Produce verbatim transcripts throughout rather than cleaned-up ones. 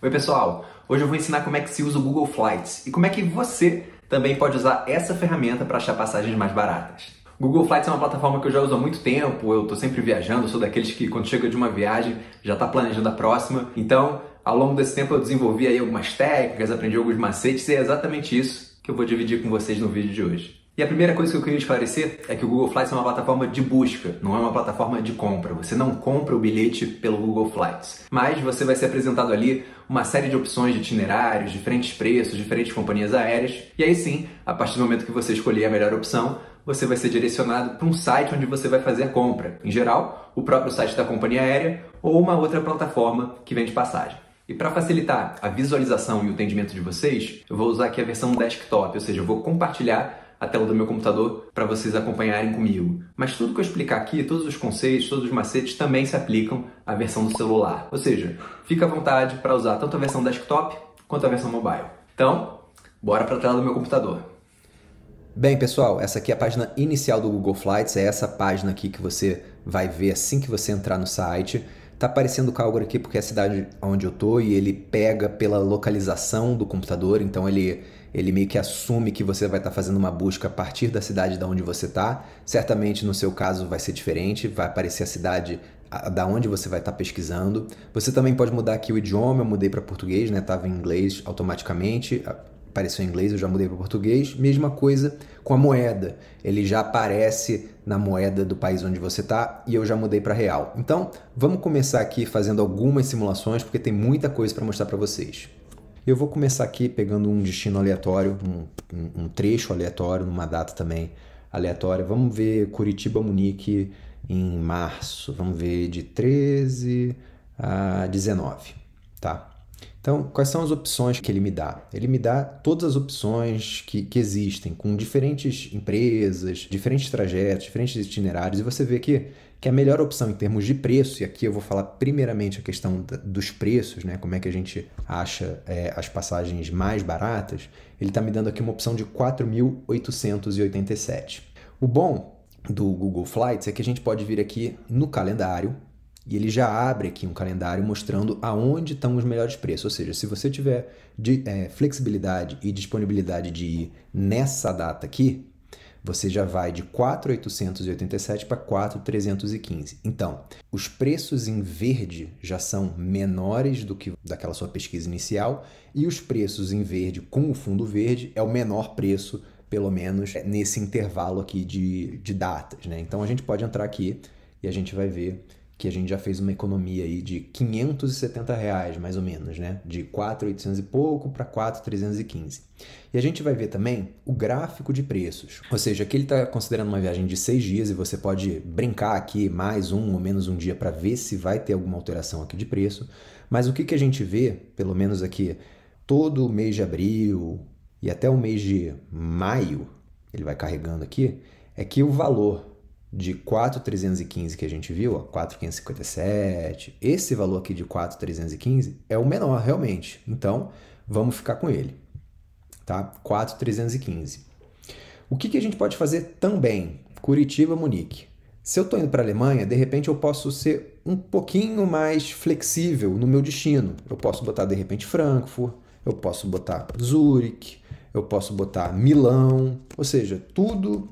Oi pessoal, hoje eu vou ensinar como é que se usa o Google Flights e como é que você também pode usar essa ferramenta para achar passagens mais baratas. O Google Flights é uma plataforma que eu já uso há muito tempo, eu estou sempre viajando, sou daqueles que quando chega de uma viagem já está planejando a próxima. Então, ao longo desse tempo eu desenvolvi aí algumas técnicas, aprendi alguns macetes e é exatamente isso que eu vou dividir com vocês no vídeo de hoje. E a primeira coisa que eu queria esclarecer é que o Google Flights é uma plataforma de busca, não é uma plataforma de compra. Você não compra o bilhete pelo Google Flights, mas você vai ser apresentado ali uma série de opções de itinerários, diferentes preços, diferentes companhias aéreas. E aí sim, a partir do momento que você escolher a melhor opção, você vai ser direcionado para um site onde você vai fazer a compra. Em geral, o próprio site da companhia aérea ou uma outra plataforma que vende passagem. E para facilitar a visualização e o entendimento de vocês, eu vou usar aqui a versão desktop, ou seja, eu vou compartilhar a tela do meu computador para vocês acompanharem comigo. Mas tudo que eu explicar aqui, todos os conceitos, todos os macetes também se aplicam à versão do celular. Ou seja, fica à vontade para usar tanto a versão desktop quanto a versão mobile. Então, bora para a tela do meu computador. Bem pessoal, essa aqui é a página inicial do Google Flights, é essa página aqui que você vai ver assim que você entrar no site. Tá aparecendo o Calgary aqui porque é a cidade onde eu tô e ele pega pela localização do computador, então ele, ele meio que assume que você vai estar tá fazendo uma busca a partir da cidade da onde você tá. Certamente no seu caso vai ser diferente, vai aparecer a cidade da onde você vai estar tá pesquisando. Você também pode mudar aqui o idioma, eu mudei para português, né? Tava em inglês automaticamente, apareceu em inglês, eu já mudei para português. Mesma coisa com a moeda, ele já aparece na moeda do país onde você está e eu já mudei para real. Então vamos começar aqui fazendo algumas simulações porque tem muita coisa para mostrar para vocês. Eu vou começar aqui pegando um destino aleatório, um, um, um trecho aleatório, numa data também aleatória. Vamos ver Curitiba, Munique em março, vamos ver de treze a dezenove, tá? Então, quais são as opções que ele me dá? Ele me dá todas as opções que, que existem, com diferentes empresas, diferentes trajetos, diferentes itinerários, e você vê que, que a melhor opção em termos de preço, e aqui eu vou falar primeiramente a questão da, dos preços, né? Como é que a gente acha é, as passagens mais baratas, ele está me dando aqui uma opção de quatro mil oitocentos e oitenta e sete. O bom do Google Flights é que a gente pode vir aqui no calendário, e ele já abre aqui um calendário mostrando aonde estão os melhores preços. Ou seja, se você tiver de, é, flexibilidade e disponibilidade de ir nessa data aqui, você já vai de quatro mil oitocentos e oitenta e sete para quatro mil trezentos e quinze. Então, os preços em verde já são menores do que daquela sua pesquisa inicial e os preços em verde com o fundo verde é o menor preço, pelo menos nesse intervalo aqui de, de datas, né? Então, a gente pode entrar aqui e a gente vai ver que a gente já fez uma economia aí de quinhentos e setenta reais, mais ou menos, né? De quatro mil e oitocentos e pouco para quatro mil trezentos e quinze. E a gente vai ver também o gráfico de preços. Ou seja, aqui ele está considerando uma viagem de seis dias e você pode brincar aqui mais um ou menos um dia para ver se vai ter alguma alteração aqui de preço. Mas o que, que a gente vê, pelo menos aqui, todo o mês de abril e até o mês de maio, ele vai carregando aqui, é que o valor de quatro mil trezentos e quinze que a gente viu, ó, quatro mil quinhentos e cinquenta e sete, esse valor aqui de quatro mil trezentos e quinze é o menor realmente. Então, vamos ficar com ele, tá? quatro mil trezentos e quinze. O que, que a gente pode fazer também? Curitiba, Munique. Se eu estou indo para a Alemanha, de repente eu posso ser um pouquinho mais flexível no meu destino. Eu posso botar, de repente, Frankfurt, eu posso botar Zurich, eu posso botar Milão, ou seja, tudo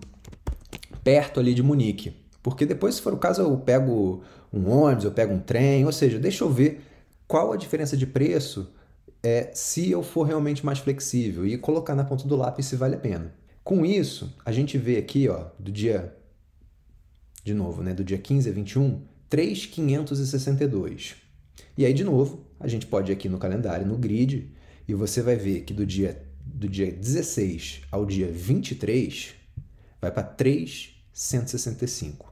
perto ali de Munique, porque depois, se for o caso, eu pego um ônibus, eu pego um trem, ou seja, deixa eu ver qual a diferença de preço é se eu for realmente mais flexível e colocar na ponta do lápis se vale a pena. Com isso, a gente vê aqui, ó, do dia, de novo, né, do dia quinze a vinte e um, três mil quinhentos e sessenta e dois. E aí, de novo, a gente pode ir aqui no calendário, no grid, e você vai ver que do dia, do dia dezesseis ao dia vinte e três, vai para três mil cento e sessenta e cinco.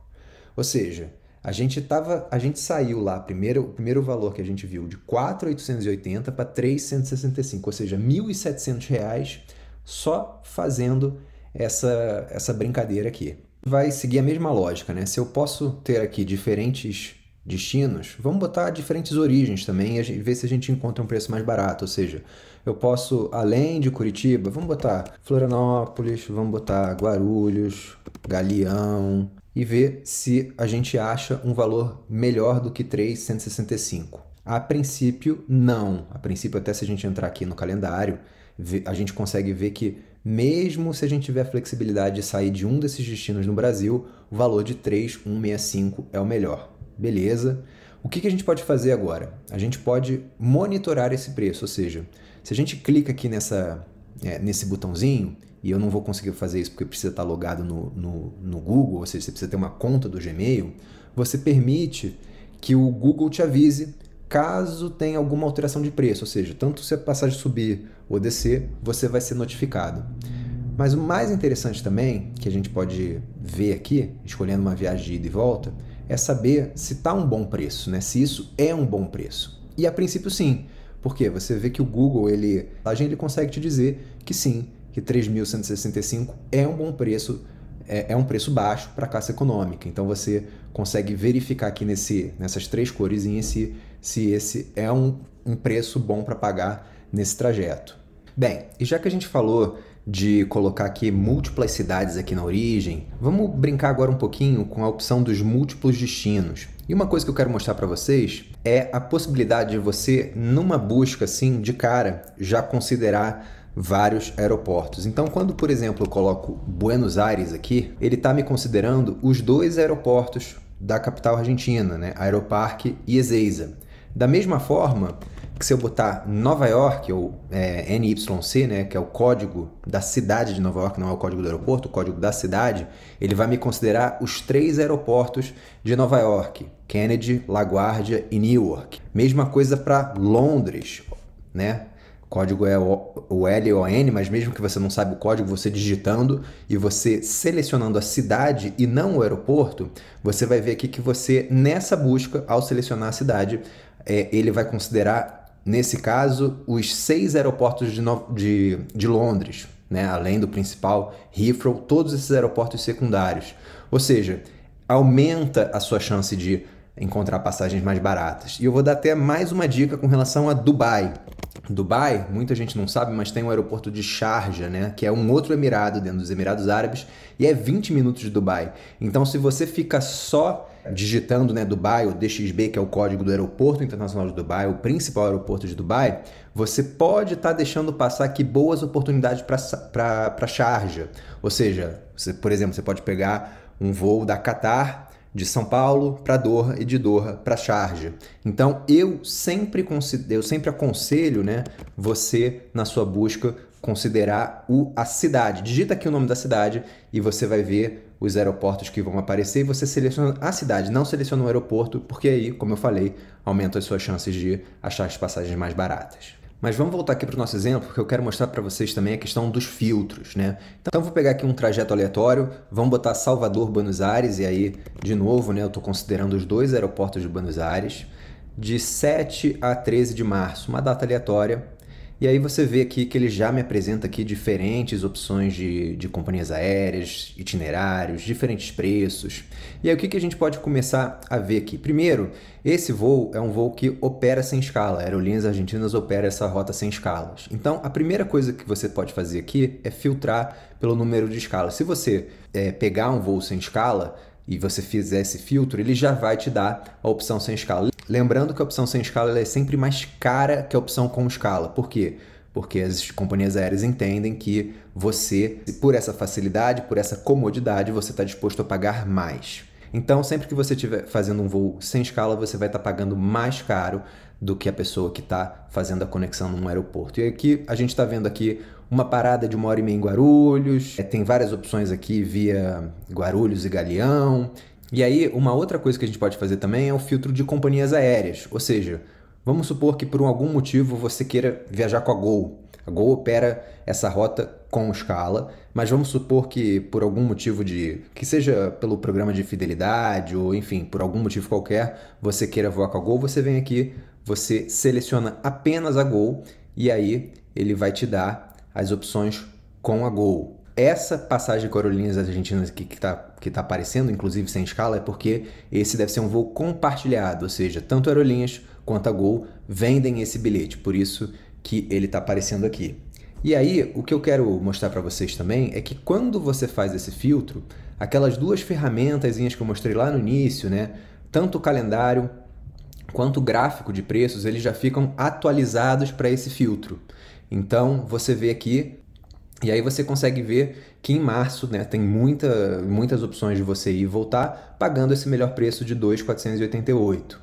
Ou seja, a gente tava, a gente saiu lá, primeiro, o primeiro valor que a gente viu de quatro mil oitocentos e oitenta para três mil cento e sessenta e cinco, ou seja, mil e setecentos reais só fazendo essa, essa brincadeira aqui. Vai seguir a mesma lógica, né? Se eu posso ter aqui diferentes destinos, vamos botar diferentes origens também e ver se a gente encontra um preço mais barato. Ou seja, eu posso, além de Curitiba, vamos botar Florianópolis, vamos botar Guarulhos, Galeão e ver se a gente acha um valor melhor do que três mil cento e sessenta e cinco. A princípio, não. A princípio, até se a gente entrar aqui no calendário, a gente consegue ver que, mesmo se a gente tiver a flexibilidade de sair de um desses destinos no Brasil, o valor de três mil cento e sessenta e cinco é o melhor. Beleza. O que a gente pode fazer agora? A gente pode monitorar esse preço, ou seja, se a gente clica aqui nessa, é, nesse botãozinho, e eu não vou conseguir fazer isso porque precisa estar logado no, no, no Google, ou seja, você precisa ter uma conta do Gmail, você permite que o Google te avise caso tenha alguma alteração de preço, ou seja, tanto se a passagem subir ou descer, você vai ser notificado. Mas o mais interessante também, que a gente pode ver aqui, escolhendo uma viagem de ida e volta, é saber se está um bom preço, né? Se isso é um bom preço. E a princípio sim, porque você vê que o Google, ele, a gente, ele consegue te dizer que sim, que três mil cento e sessenta e cinco é um bom preço, é, é um preço baixo para a classe econômica. Então você consegue verificar aqui nesse, nessas três coresinhas se, se esse é um, um preço bom para pagar nesse trajeto. Bem, e já que a gente falou de colocar aqui múltiplas cidades aqui na origem, vamos brincar agora um pouquinho com a opção dos múltiplos destinos. E uma coisa que eu quero mostrar para vocês é a possibilidade de você, numa busca assim, de cara, já considerar vários aeroportos. Então, quando, por exemplo, eu coloco Buenos Aires aqui, ele está me considerando os dois aeroportos da capital argentina, né? Aeroparque e Ezeiza. Da mesma forma que se eu botar Nova York, ou é, N Y C, né, que é o código da cidade de Nova York, não é o código do aeroporto, o código da cidade, ele vai me considerar os três aeroportos de Nova York, Kennedy, La Guardia e Newark. Mesma coisa para Londres, né? O código é o L O N, mas mesmo que você não saiba o código, você digitando e você selecionando a cidade e não o aeroporto, você vai ver aqui que você, nessa busca, ao selecionar a cidade, é, ele vai considerar, nesse caso, os seis aeroportos de, de, de Londres, né? Além do principal, Heathrow, todos esses aeroportos secundários. Ou seja, aumenta a sua chance de encontrar passagens mais baratas. E eu vou dar até mais uma dica com relação a Dubai. Dubai, muita gente não sabe, mas tem o aeroporto de Sharjah, né? Que é um outro emirado dentro dos Emirados Árabes, e é vinte minutos de Dubai. Então, se você fica só digitando, né, Dubai, ou D X B, que é o código do Aeroporto Internacional de Dubai, o principal aeroporto de Dubai, você pode estar tá deixando passar aqui boas oportunidades para Sharjah. Ou seja, você, por exemplo, você pode pegar um voo da Qatar, de São Paulo para Doha e de Doha para Sharjah. Então, eu sempre, eu sempre aconselho, né, você, na sua busca, considerar o, a cidade. Digita aqui o nome da cidade e você vai ver os aeroportos que vão aparecer e você seleciona a cidade, não seleciona o aeroporto, porque aí, como eu falei, aumenta as suas chances de achar as passagens mais baratas. Mas vamos voltar aqui para o nosso exemplo, porque eu quero mostrar para vocês também a questão dos filtros, né? Então, vou pegar aqui um trajeto aleatório, vamos botar Salvador, Buenos Aires, e aí, de novo, né, eu estou considerando os dois aeroportos de Buenos Aires, de sete a treze de março, uma data aleatória. E aí você vê aqui que ele já me apresenta aqui diferentes opções de, de companhias aéreas, itinerários, diferentes preços. E aí o que, que a gente pode começar a ver aqui? Primeiro, esse voo é um voo que opera sem escala. Aerolíneas Argentinas opera essa rota sem escalas. Então, a primeira coisa que você pode fazer aqui é filtrar pelo número de escalas. Se você é, pegar um voo sem escala e você fizer esse filtro, ele já vai te dar a opção sem escala. Lembrando que a opção sem escala ela é sempre mais cara que a opção com escala. Por quê? Porque as companhias aéreas entendem que você, por essa facilidade, por essa comodidade, você está disposto a pagar mais. Então, sempre que você estiver fazendo um voo sem escala, você vai estar tá pagando mais caro do que a pessoa que está fazendo a conexão num aeroporto. E aqui, a gente está vendo aqui uma parada de uma hora e meia em Guarulhos, é, tem várias opções aqui via Guarulhos e Galeão. E aí, uma outra coisa que a gente pode fazer também é o filtro de companhias aéreas. Ou seja, vamos supor que por algum motivo você queira viajar com a Gol. A Gol opera essa rota com escala, mas vamos supor que por algum motivo de... que seja pelo programa de fidelidade ou, enfim, por algum motivo qualquer, você queira voar com a Gol, você vem aqui, você seleciona apenas a Gol e aí ele vai te dar as opções com a Gol. Essa passagem com Aerolíneas Argentinas que está que tá aparecendo, inclusive sem escala, é porque esse deve ser um voo compartilhado, ou seja, tanto Aerolíneas quanto a Gol vendem esse bilhete, por isso que ele está aparecendo aqui. E aí, o que eu quero mostrar para vocês também é que quando você faz esse filtro, aquelas duas ferramentas que eu mostrei lá no início, né, tanto o calendário quanto gráfico de preços, eles já ficam atualizados para esse filtro. Então, você vê aqui, e aí você consegue ver que em março, né, tem muita, muitas opções de você ir e voltar, pagando esse melhor preço de dois mil quatrocentos e oitenta e oito.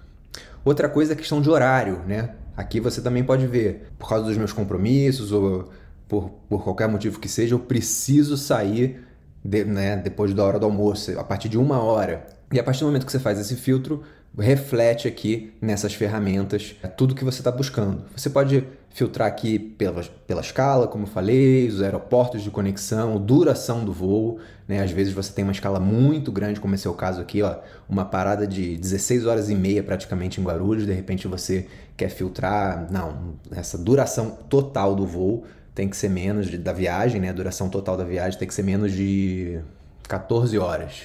Outra coisa é a questão de horário, né? Aqui você também pode ver, por causa dos meus compromissos ou por, por qualquer motivo que seja, eu preciso sair de, né, depois da hora do almoço, a partir de uma hora. E a partir do momento que você faz esse filtro, reflete aqui nessas ferramentas tudo que você está buscando. Você pode filtrar aqui pela, pela escala, como eu falei, os aeroportos de conexão, duração do voo, né? Às vezes você tem uma escala muito grande, como esse é o caso aqui, ó, uma parada de dezesseis horas e meia praticamente em Guarulhos, de repente você quer filtrar, não, essa duração total do voo tem que ser menos, de, da viagem, né? A duração total da viagem tem que ser menos de quatorze horas.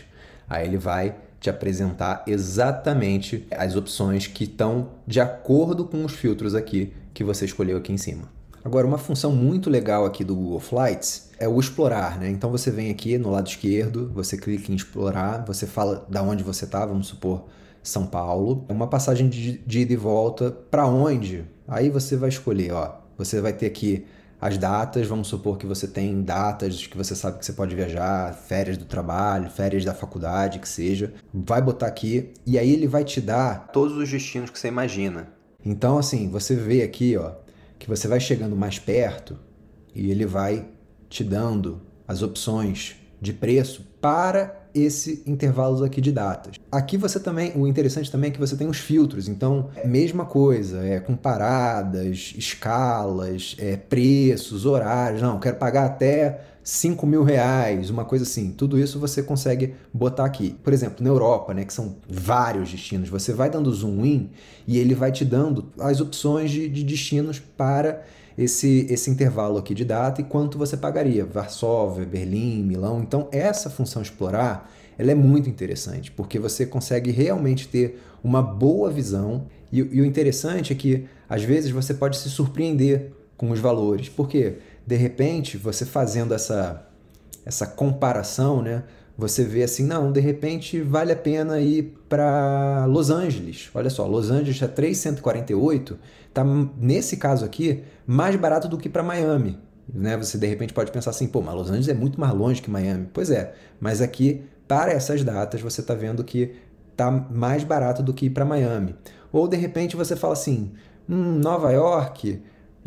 Aí ele vai te apresentar exatamente as opções que estão de acordo com os filtros aqui que você escolheu aqui em cima. Agora, uma função muito legal aqui do Google Flights é o explorar, né? Então você vem aqui no lado esquerdo, você clica em explorar, você fala da onde você está, vamos supor São Paulo, uma passagem de, de ida e volta para onde? Aí você vai escolher, ó, você vai ter aqui as datas, vamos supor que você tem datas que você sabe que você pode viajar, férias do trabalho, férias da faculdade, que seja. Vai botar aqui e aí ele vai te dar todos os destinos que você imagina. Então, assim, você vê aqui, ó, que você vai chegando mais perto e ele vai te dando as opções de preço para esse intervalo aqui de datas. Aqui você também, o interessante também é que você tem os filtros, então é a mesma coisa, é com paradas, escalas, é, preços, horários, não, quero pagar até cinco mil reais, uma coisa assim, tudo isso você consegue botar aqui. Por exemplo, na Europa, né, que são vários destinos, você vai dando zoom in e ele vai te dando as opções de, de destinos para Esse, esse intervalo aqui de data e quanto você pagaria, Varsóvia, Berlim, Milão. Então essa função explorar, ela é muito interessante, porque você consegue realmente ter uma boa visão e, e o interessante é que às vezes você pode se surpreender com os valores, porque de repente você fazendo essa, essa comparação, né, você vê assim, não, de repente vale a pena ir para Los Angeles. Olha só, Los Angeles é três mil cento e quarenta e oito, tá, nesse caso aqui, mais barato do que para Miami, né? Você de repente pode pensar assim, pô, mas Los Angeles é muito mais longe que Miami. Pois é, mas aqui, para essas datas, você tá vendo que tá mais barato do que ir para Miami. Ou de repente você fala assim, hum, Nova York...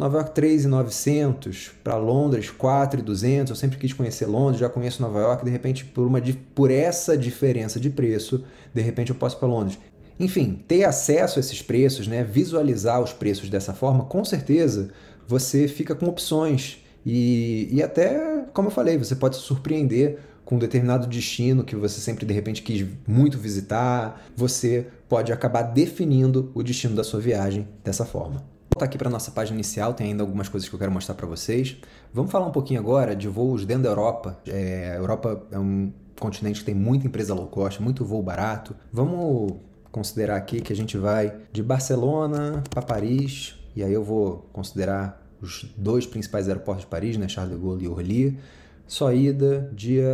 Nova York três mil e novecentos, para Londres quatro mil e duzentos, eu sempre quis conhecer Londres, já conheço Nova York, de repente por, uma, por essa diferença de preço, de repente eu posso ir para Londres. Enfim, ter acesso a esses preços, né, visualizar os preços dessa forma, com certeza você fica com opções e, e até, como eu falei, você pode se surpreender com um determinado destino que você sempre de repente quis muito visitar, você pode acabar definindo o destino da sua viagem dessa forma. Voltar aqui para nossa página inicial, tem ainda algumas coisas que eu quero mostrar para vocês. Vamos falar um pouquinho agora de voos dentro da Europa. É, a Europa é um continente que tem muita empresa low cost, muito voo barato. Vamos considerar aqui que a gente vai de Barcelona para Paris, e aí eu vou considerar os dois principais aeroportos de Paris, né, Charles de Gaulle e Orly. Só ida dia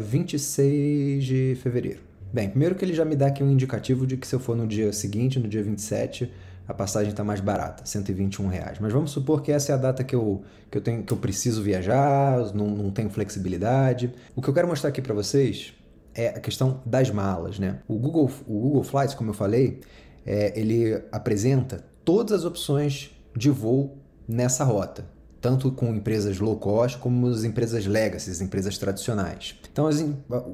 vinte e seis de fevereiro. Bem, primeiro que ele já me dá aqui um indicativo de que se eu for no dia seguinte, no dia vinte e sete, a passagem está mais barata, cento e vinte e um reais. Mas vamos supor que essa é a data que eu, que eu, tenho, que eu preciso viajar, não, não tenho flexibilidade. O que eu quero mostrar aqui para vocês é a questão das malas, né? O Google, o Google Flights, como eu falei, é, ele apresenta todas as opções de voo nessa rota, tanto com empresas low cost como as empresas legacy, as empresas tradicionais. Então, as,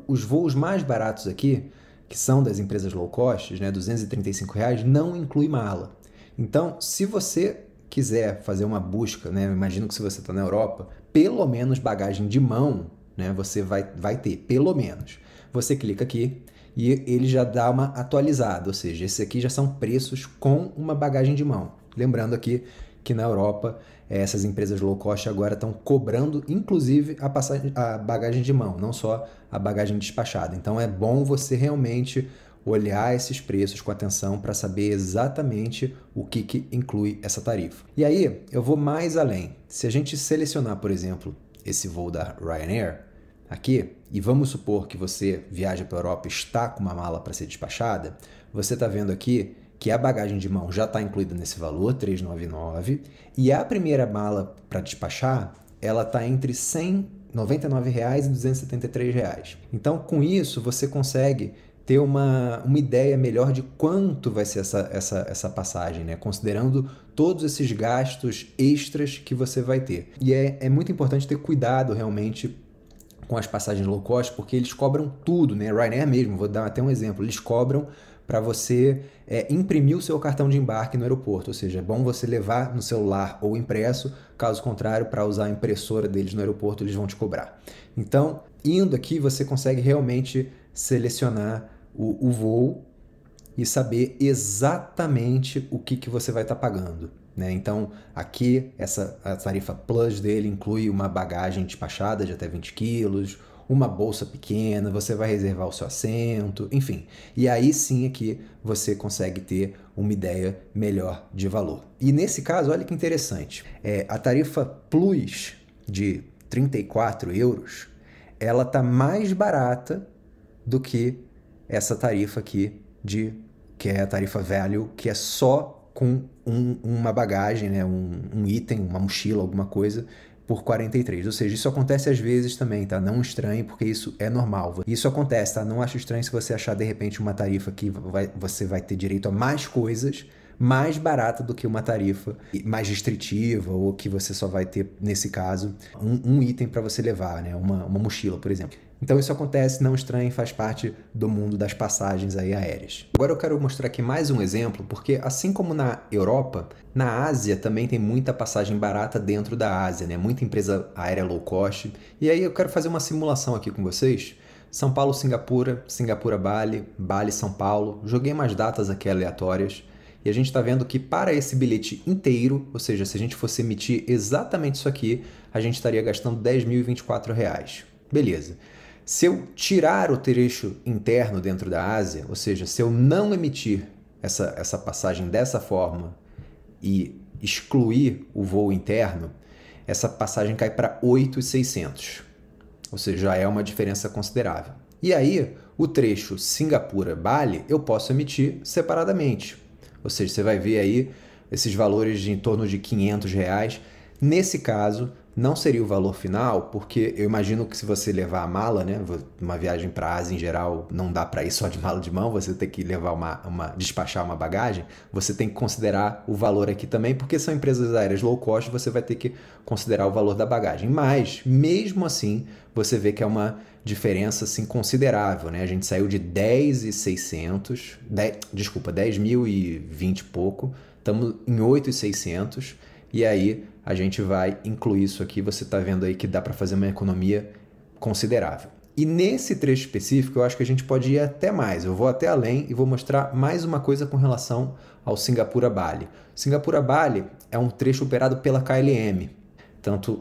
os voos mais baratos aqui, que são das empresas low cost, né, duzentos e trinta e cinco reais, não inclui mala. Então, se você quiser fazer uma busca, né, imagino que se você está na Europa, pelo menos bagagem de mão, né, você vai, vai ter, pelo menos. Você clica aqui e ele já dá uma atualizada, ou seja, esses aqui já são preços com uma bagagem de mão. Lembrando aqui que na Europa, essas empresas low cost agora estão cobrando, inclusive, a, passagem, a bagagem de mão, não só a bagagem despachada. Então, é bom você realmente olhar esses preços com atenção para saber exatamente o que, que inclui essa tarifa. E aí, eu vou mais além. Se a gente selecionar, por exemplo, esse voo da Ryanair aqui, e vamos supor que você viaja para a Europa e está com uma mala para ser despachada, você está vendo aqui que a bagagem de mão já está incluída nesse valor, trezentos e noventa e nove reais, e a primeira mala para despachar, ela está entre cento e noventa e nove reais e duzentos e setenta e três reais. Então, com isso, você consegue ter uma, uma ideia melhor de quanto vai ser essa, essa, essa passagem, né? Considerando todos esses gastos extras que você vai ter. E é, é muito importante ter cuidado realmente com as passagens low cost, porque eles cobram tudo, né? Ryanair mesmo, vou dar até um exemplo, eles cobram para você é, imprimir o seu cartão de embarque no aeroporto, ou seja, é bom você levar no celular ou impresso, caso contrário, para usar a impressora deles no aeroporto, eles vão te cobrar. Então, indo aqui, você consegue realmente selecionar o, o voo e saber exatamente o que, que você vai estar tá pagando, né? Então, aqui, essa a tarifa Plus dele inclui uma bagagem despachada de até vinte quilos, uma bolsa pequena, você vai reservar o seu assento, enfim. E aí sim aqui você consegue ter uma ideia melhor de valor. E nesse caso, olha que interessante, é, a tarifa Plus de trinta e quatro euros, ela tá mais barata do que essa tarifa aqui, de, que é a tarifa Value, que é só com um, uma bagagem, né? um, um item, uma mochila, alguma coisa, por quarenta e três reais, ou seja, isso acontece às vezes também, tá? Não estranhe, porque isso é normal. Isso acontece, tá? Não acho estranho se você achar, de repente, uma tarifa que vai, você vai ter direito a mais coisas, mais barata do que uma tarifa mais restritiva, ou que você só vai ter, nesse caso, um, um item para você levar, né? Uma, uma mochila, por exemplo. Então isso acontece, não estranhe, faz parte do mundo das passagens aí aéreas. Agora eu quero mostrar aqui mais um exemplo, porque assim como na Europa, na Ásia também tem muita passagem barata dentro da Ásia, né? Muita empresa aérea low cost. E aí eu quero fazer uma simulação aqui com vocês. São Paulo, Singapura, Singapura, Bali, Bali, São Paulo. Joguei umas datas aqui aleatórias. E a gente está vendo que para esse bilhete inteiro, ou seja, se a gente fosse emitir exatamente isso aqui, a gente estaria gastando dez mil e vinte e quatro reais. Beleza. Se eu tirar o trecho interno dentro da Ásia, ou seja, se eu não emitir essa, essa passagem dessa forma e excluir o voo interno, essa passagem cai para oito mil e seiscentos reais, ou seja, já é uma diferença considerável. E aí, o trecho Singapura-Bali eu posso emitir separadamente, ou seja, você vai ver aí esses valores de em torno de quinhentos reais. Nesse caso, não seria o valor final, porque eu imagino que se você levar a mala, né, uma viagem para a Ásia em geral, não dá para ir só de mala de mão, você tem que levar uma, uma, despachar uma bagagem, você tem que considerar o valor aqui também, porque são empresas aéreas low cost, você vai ter que considerar o valor da bagagem. Mas, mesmo assim, você vê que é uma diferença assim, considerável, né? A gente saiu de dez mil e seiscentos, desculpa, dez mil e vinte e pouco, estamos em oito mil e seiscentos, e aí a gente vai incluir isso aqui, você está vendo aí que dá para fazer uma economia considerável. E nesse trecho específico, eu acho que a gente pode ir até mais, eu vou até além e vou mostrar mais uma coisa com relação ao Singapura-Bali. Singapura-Bali é um trecho operado pela K L M, tanto,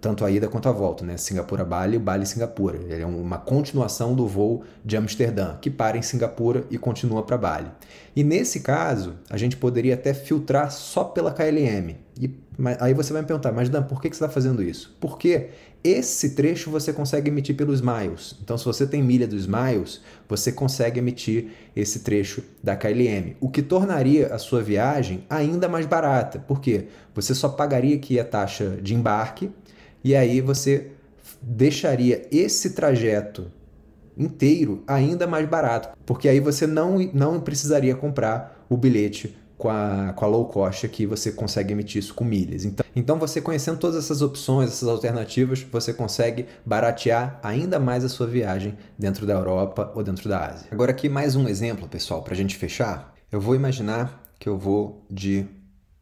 tanto a ida quanto a volta, né? Singapura-Bali e Bali-Singapura. Ele é uma continuação do voo de Amsterdã, que para em Singapura e continua para Bali. E nesse caso, a gente poderia até filtrar só pela K L M, e Mas, aí você vai me perguntar, mas Dan, por que, que você está fazendo isso? Porque esse trecho você consegue emitir pelo Smiles. Então, se você tem milha do Smiles, você consegue emitir esse trecho da K L M, o que tornaria a sua viagem ainda mais barata. Por quê? Você só pagaria aqui a taxa de embarque e aí você deixaria esse trajeto inteiro ainda mais barato, porque aí você não, não precisaria comprar o bilhete Com a, com a low cost aqui, você consegue emitir isso com milhas. Então, então você conhecendo todas essas opções, essas alternativas, você consegue baratear ainda mais a sua viagem dentro da Europa ou dentro da Ásia. Agora aqui mais um exemplo, pessoal, para a gente fechar. Eu vou imaginar que eu vou de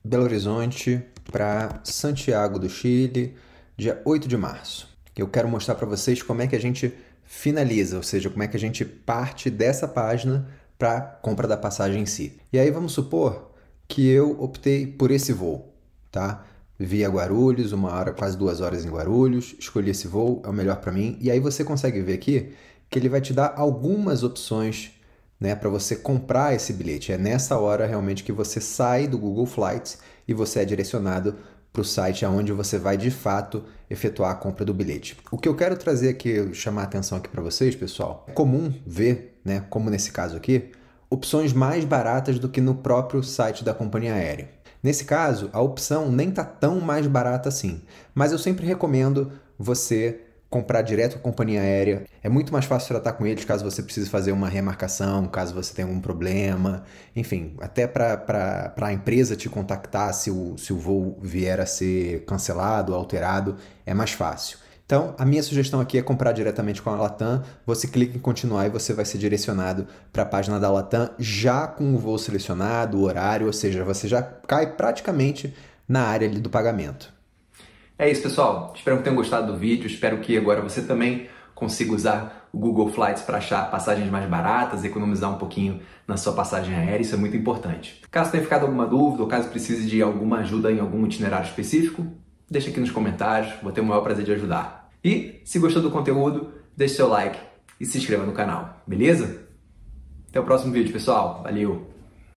Belo Horizonte para Santiago do Chile, dia oito de março. Eu quero mostrar para vocês como é que a gente finaliza, ou seja, como é que a gente parte dessa página para a compra da passagem em si. E aí vamos supor que eu optei por esse voo, tá? Via Guarulhos, uma hora, quase duas horas em Guarulhos, escolhi esse voo, é o melhor para mim. E aí você consegue ver aqui que ele vai te dar algumas opções, né, para você comprar esse bilhete. É nessa hora realmente que você sai do Google Flights e você é direcionado para o site onde você vai, de fato, efetuar a compra do bilhete. O que eu quero trazer aqui, chamar a atenção aqui para vocês, pessoal, é comum ver, né, como nesse caso aqui, opções mais baratas do que no próprio site da companhia aérea. Nesse caso, a opção nem está tão mais barata assim, mas eu sempre recomendo você comprar direto com a companhia aérea. É muito mais fácil tratar com eles caso você precise fazer uma remarcação, caso você tenha algum problema, enfim, até para a empresa te contactar se o, se o voo vier a ser cancelado, alterado, é mais fácil. Então, a minha sugestão aqui é comprar diretamente com a Latam, você clica em continuar e você vai ser direcionado para a página da Latam já com o voo selecionado, o horário, ou seja, você já cai praticamente na área ali do pagamento. É isso, pessoal. Espero que tenham gostado do vídeo, espero que agora você também consiga usar o Google Flights para achar passagens mais baratas, economizar um pouquinho na sua passagem aérea, isso é muito importante. Caso tenha ficado alguma dúvida ou caso precise de alguma ajuda em algum itinerário específico, deixa aqui nos comentários, vou ter o maior prazer de ajudar. E, se gostou do conteúdo, deixe seu like e se inscreva no canal, beleza? Até o próximo vídeo, pessoal. Valeu!